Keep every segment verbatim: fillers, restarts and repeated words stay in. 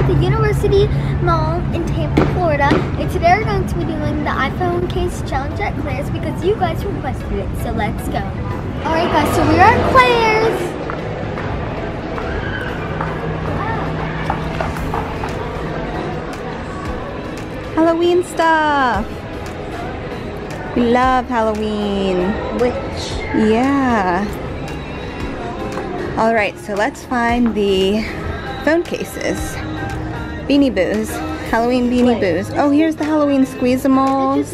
at the University Mall in Tampa, Florida, and today we're going to be doing the iPhone case challenge at Claire's because you guys requested it, so let's go. Alright guys, so we are at Claire's. Halloween stuff! We love Halloween. Witch. Yeah. Alright, so let's find the phone cases. Beanie Boos. Halloween Beanie Boos. Oh, here's the Halloween Squeezimals.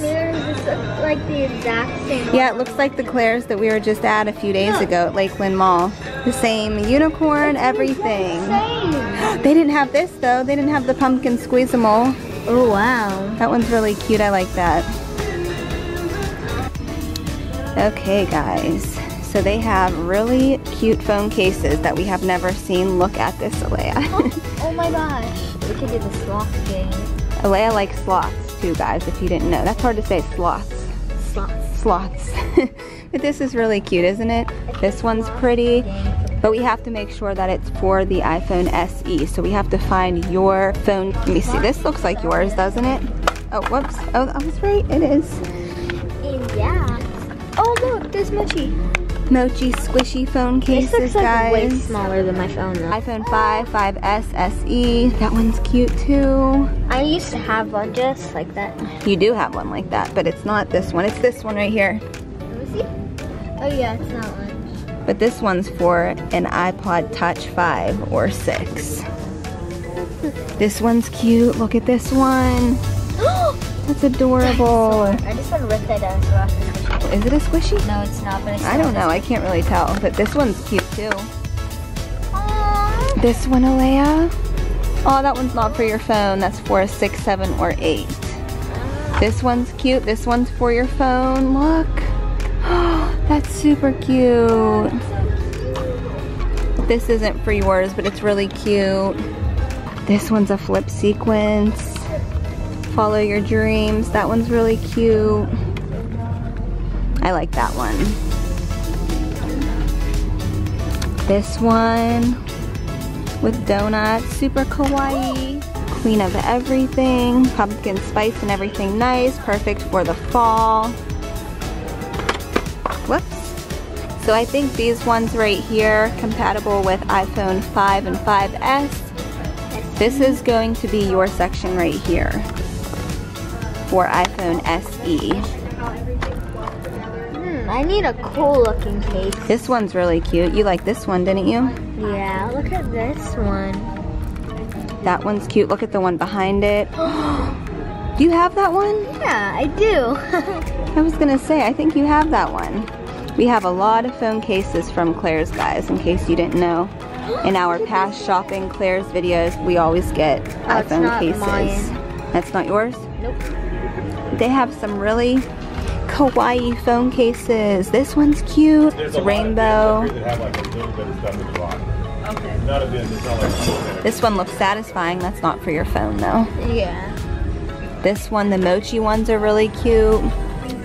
Like the exact same. Yeah, it looks like the Claire's that we were just at a few days ago at Lakeland Mall. The same unicorn, everything. They didn't have this though. They didn't have the pumpkin Squeezimal. Oh wow. That one's really cute. I like that. Okay guys. So they have really cute phone cases that we have never seen. Look at this, Alea. oh, oh my gosh. We could do the sloth game. Alea likes sloths too, guys, if you didn't know. That's hard to say, sloths. Sloths. Sloths. But this is really cute, isn't it? This one's pretty. But we have to make sure that it's for the iPhone S E. So we have to find your phone. Let me see. This looks like yours, doesn't it? Oh, whoops. Oh, I was right. It is. Yeah. Oh, look. There's Muchi. Mochi squishy phone cases, this looks like guys. Way smaller than my phone though. iPhone five, five S, S E. That one's cute too. I used to have one just like that. You do have one like that, but it's not this one. It's this one right here. Let me see. Oh yeah, it's not one. But this one's for an iPod Touch five or six. This one's cute. Look at this one. That's adorable. I just want to rip that out as well. Is it a squishy? No, it's not, but it's I don't know. I can't really tell. But this one's cute, too. Aww. This one, Alea. Oh, that one's not for your phone. That's for a six, seven, or eight. This one's cute. This one's for your phone. Look. Oh, that's super cute. This isn't for yours, but it's really cute. This one's a flip sequence. Follow your dreams. That one's really cute. I like that one. This one with donuts, super kawaii. Queen of everything, pumpkin spice and everything nice, perfect for the fall. Whoops. So I think these ones right here, compatible with iPhone five and five S. This is going to be your section right here for iPhone S E. I need a cool looking case. This one's really cute. You like this one, didn't you? Yeah, look at this one. That one's cute. Look at the one behind it. Do you have that one? Yeah, I do. I was gonna say, I think you have that one. We have a lot of phone cases from Claire's, guys, in case you didn't know. In our past shopping Claire's videos, we always get oh, iPhone not cases. Mine. That's not yours? Nope. They have some really Hawaii phone cases. This one's cute. It's rainbow. This one looks satisfying. That's not for your phone though. Yeah. This one, the mochi ones are really cute.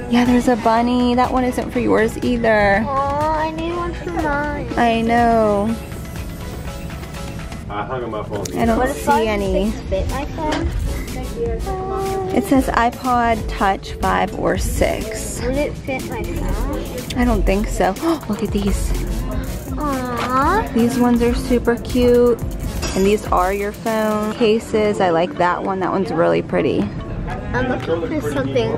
Yeah, there's a bunny. That one isn't for yours either. Oh, I need one for mine. I know. I hung them up on these. I don't see any. It says iPod Touch five or six. Would it fit my phone? I don't think so. Oh, look at these. Aww. These ones are super cute. And these are your phone cases. I like that one. That one's really pretty. I'm looking for something.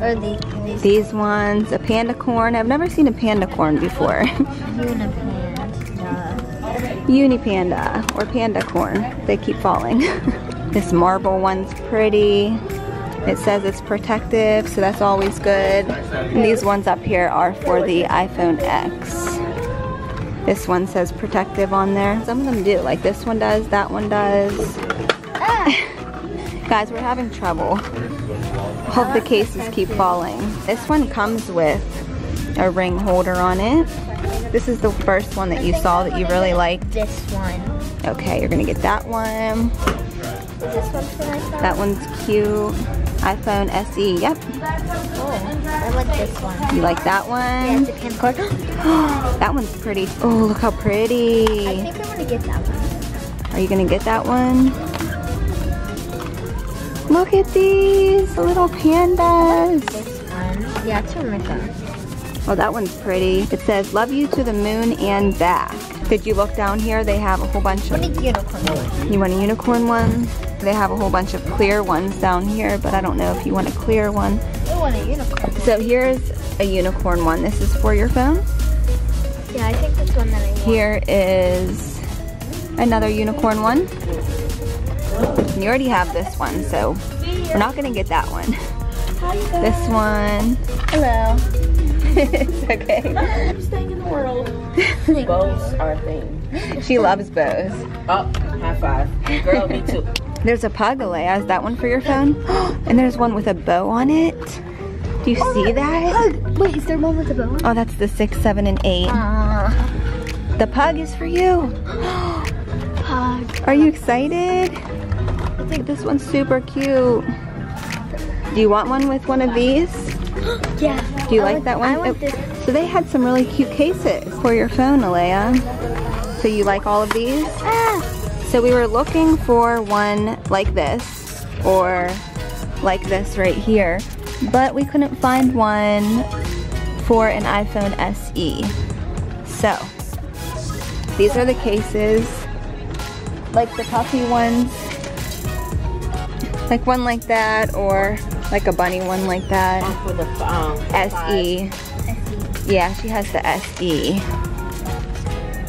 Or these. These ones. A panda corn. I've never seen a panda corn before. Unipanda or panda corn. They keep falling. This marble one's pretty. It says it's protective, so that's always good. And these ones up here are for the iPhone X. This one says protective on there. Some of them do, like this one does, that one does. Guys, we're having trouble. Hope the cases keep falling. This one comes with a ring holder on it. This is the first one that you saw that you really liked. This one. Okay, you're gonna get that one. Is this one for myself? That one's cute. iPhone S E. Yep. Oh, I like this one. You like that one? Yeah, it's a camcorder. That one's pretty. Oh, look how pretty. I think I want to get that one. Are you going to get that one? Look at these little pandas. I like this one. Yeah, it's from my phone. Well, that one's pretty. It says, love you to the moon and back. Could you look down here? They have a whole bunch of... I want a unicorn one. You want a unicorn one? They have a whole bunch of clear ones down here, but I don't know if you want a clear one. I want a unicorn one. So here's a unicorn one. This is for your phone? Yeah, I think this one that I want. Here is another unicorn one. You already have this one, so we're not going to get that one. Hi, you guys. This one. Hello. It's okay. Best thing in the world. Bows are a thing. She loves bows. Oh, high five. Girl, me too. There's a Pug-a-lay. Is that one for your phone? And there's one with a bow on it. Do you oh, see that? Pug. Wait, is there one with a bow on it? Oh, that's the six, seven, and eight. Uh, the Pug is for you. Pug. Are you excited? I think this one's super cute. Do you want one with one of these? Yeah. Do you I like want, that one? I want oh. this. So they had some really cute cases for your phone, Alea. So you like all of these? Ah. So we were looking for one like this, or like this right here, but we couldn't find one for an iPhone S E. So these are the cases, like the puffy ones. Like one like that, or like a bunny one like that. One for the um, S E. S E. Yeah, she has the S E.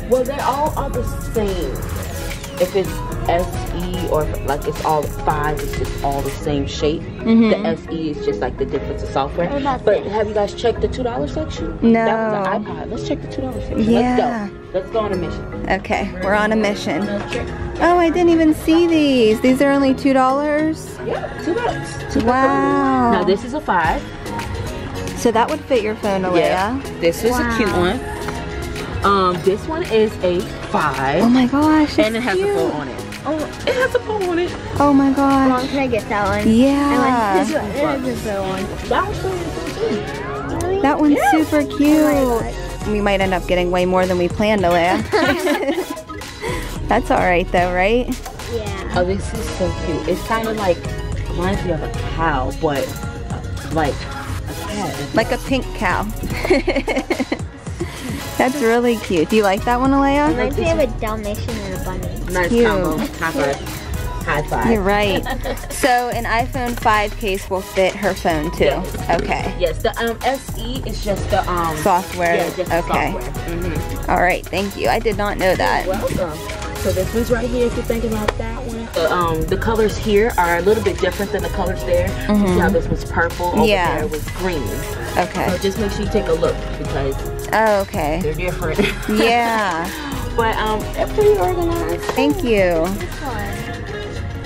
Well, they all are the same. If it's S E or like it's all five, it's just all the same shape. Mm-hmm. The S E is just like the difference of software. But this? Have you guys checked the two dollar section? No. That was an iPod. Let's check the two dollar section. Yeah. Let's go. Let's go on a mission. Okay, we're on a mission. Oh, I didn't even see these. These are only two dollars. Yeah, two bucks. Two wow. Now this is a five. So that would fit your phone, Alea. Yeah. This is wow. a cute one. Um, this one is a five. Oh my gosh, and it has cute. a bow on it. Oh, it has a bow on it. Oh my gosh. Mom, can I get that one? Yeah. This one is a bow on. That one's so cute. That one's yeah. super cute. Oh, we might end up getting way more than we planned, Alea. That's all right though, right? Yeah. Oh, this is so cute. It's kind of like, reminds me of a cow, but like a cat. Like a pink cow. That's really cute. Do you like that one, Alea? Reminds me of a Dalmatian and a bunny. Nice cute. Combo. High five. High five. You're right. So an iPhone five case will fit her phone too. Yes. Okay. Yes. The um, S E is just the um, software. Yeah, just okay. The software. Mm-hmm. All right. Thank you. I did not know that. You're welcome. So this one's right here. If you're thinking about that one, the um, the colors here are a little bit different than the colors there. Mm-hmm. You see how this was purple. Over yeah. There was green. Okay. So just make sure you take a look because. Oh, okay. They're different. Yeah. But um, they're pretty organized. Thank you.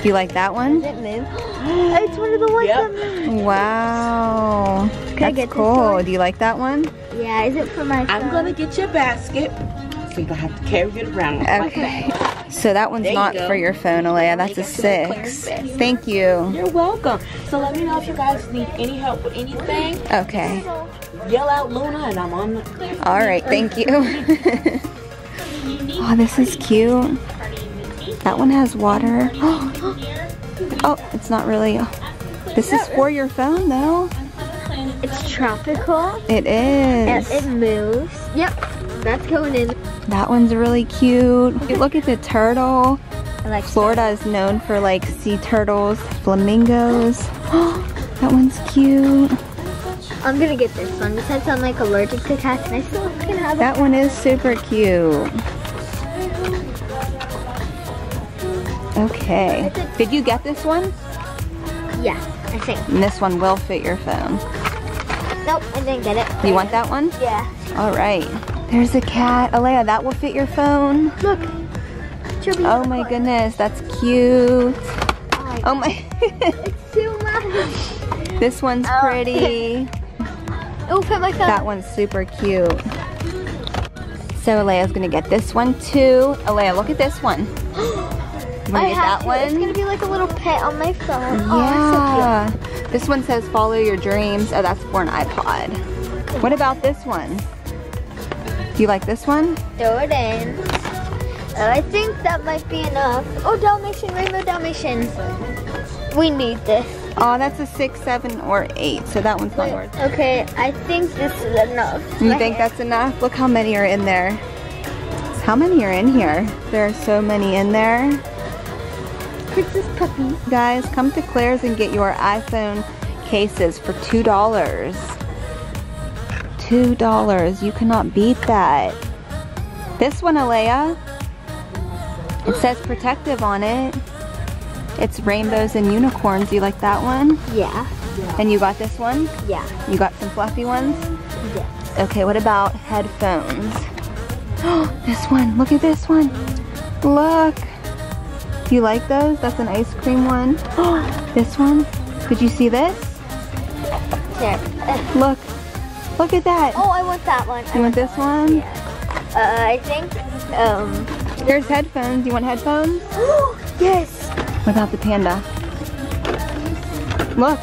You like that one? Does it move? It's one of the ones yep. that moves. Wow. Can That's I get cool. Do you like that one? Yeah, is it for my phone? I'm going to get your basket. So you're going to have to carry it around. Okay. So that one's not go. for your phone, Alea. That's a six. Thank you. You're welcome. So let me know if you guys need any help with anything. Okay. Yell out Luna and I'm on the Claire's. All right. Thank you. Oh, this is cute. That one has water. Oh, it's not really. This is for your phone though. It's tropical. It is. It, it moves. Yep, that's going in. That one's really cute. Look at the turtle. Florida is known for like sea turtles, flamingos. That one's cute. I'm gonna get this one because I'm like allergic to cats and I still can have it. That one is super cute. Okay. Did you get this one? Yeah, I think. And this one will fit your phone. Nope, I didn't get it. You yeah. want that one? Yeah. All right. There's a cat. Alea, that will fit your phone. Look. Oh my goodness, that's cute. Oh my. It's too much. This one's oh. pretty. It'll fit my phone. That one's super cute. So Alea's gonna get this one too. Alea, look at this one. You want to get that one? It's going to be like a little pet on my phone. Yeah. Oh, that's so cute. This one says follow your dreams. Oh, that's for an iPod. What about this one? Do you like this one? Jordan. I think that might be enough. Oh, Dalmatian, Rainbow Dalmatian. We need this. Oh, that's a six, seven, or eight. So that one's not yours. Okay, I think this is enough. You My think hair. That's enough? Look how many are in there. How many are in here? There are so many in there. Princess puppy. Guys, come to Claire's and get your iPhone cases for two dollars. Two dollars. You cannot beat that. This one, Alea. It says protective on it. It's rainbows and unicorns. You like that one? Yeah. And you got this one? Yeah. You got some fluffy ones? Yes. Okay, what about headphones? Oh, this one. Look at this one. Look. Do you like those? That's an ice cream one. Oh, this one. Did you see this? Sure. Look. Look at that. Oh, I want that one. You I want, want this one? one? Yeah. Uh, I think, um... There's headphones. Do you want headphones? Yes. What about the panda? Look.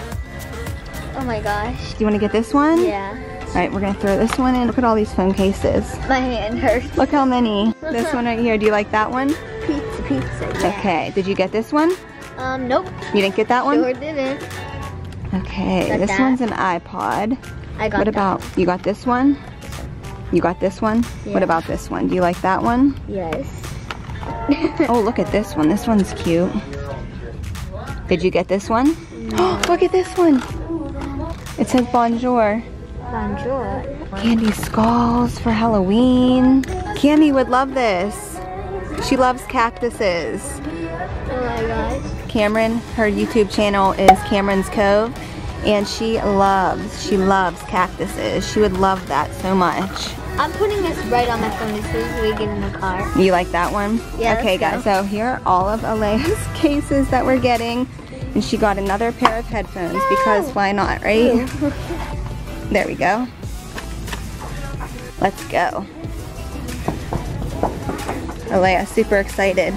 Oh my gosh. Do you want to get this one? Yeah. All right, we're going to throw this one in. Look at all these phone cases. My hand hurts. Look how many. This one right here. Do you like that one? Pizza, pizza. Yeah. Okay. Did you get this one? Um, nope. You didn't get that one? Sure didn't. Okay. Got this that. one's an iPod. I got What about, that. you got this one? You got this one? Yeah. What about this one? Do you like that one? Yes. Oh, look at this one. This one's cute. Did you get this one? No. Look at this one. It says bonjour. Bonjour. Candy skulls for Halloween. Candy would love this. She loves cactuses. Oh my gosh. Cameron, her YouTube channel is Cameron's Cove, and she loves, she loves cactuses. She would love that so much. I'm putting this right on my phone as soon as we get in the car. You like that one? Yeah. Okay, guys, so here are all of Alea's cases that we're getting. And she got another pair of headphones no. because why not, right? There we go. Let's go. Alea, super excited.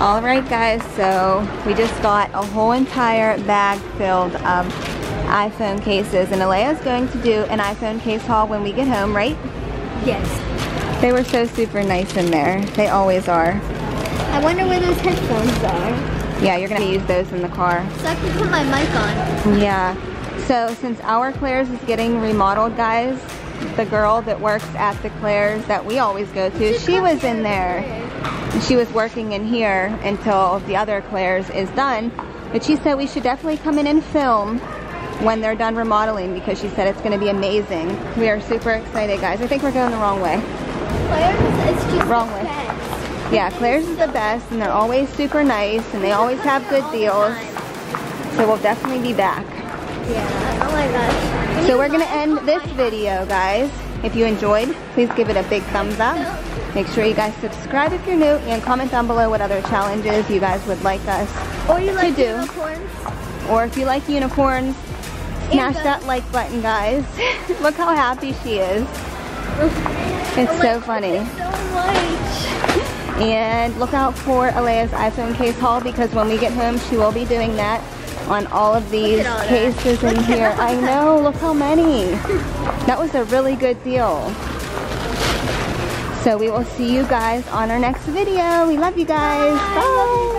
Alright guys, so we just got a whole entire bag filled of iPhone cases, and Alea's going to do an iPhone case haul when we get home, right? Yes. They were so super nice in there. They always are. I wonder where those headphones are. Yeah, you're going to use those in the car. So I can put my mic on. Yeah. So since our Claire's is getting remodeled, guys, the girl that works at the Claire's that we always go to, she was in there. She was working in here until the other Claire's is done, but she said we should definitely come in and film when they're done remodeling because she said it's going to be amazing. We are super excited, guys. I think we're going the wrong way. Claire's is just wrong way. Best. Yeah, Claire's is the best, and they're always super nice, and they always have good deals. So we'll definitely be back. Yeah. Oh my gosh. So we're going to end this video, guys. If you enjoyed, please give it a big thumbs up. Make sure you guys subscribe if you're new, and comment down below what other challenges you guys would like us or you to like do. Unicorns. Or if you like unicorns, smash that like button, guys. Look how happy she is. It's oh so funny. So and look out for Alea's iPhone case haul, because when we get home, she will be doing that on all of these all cases that. in look here. I know, look how many. That was a really good deal. So we will see you guys on our next video. We love you guys. Bye. Bye.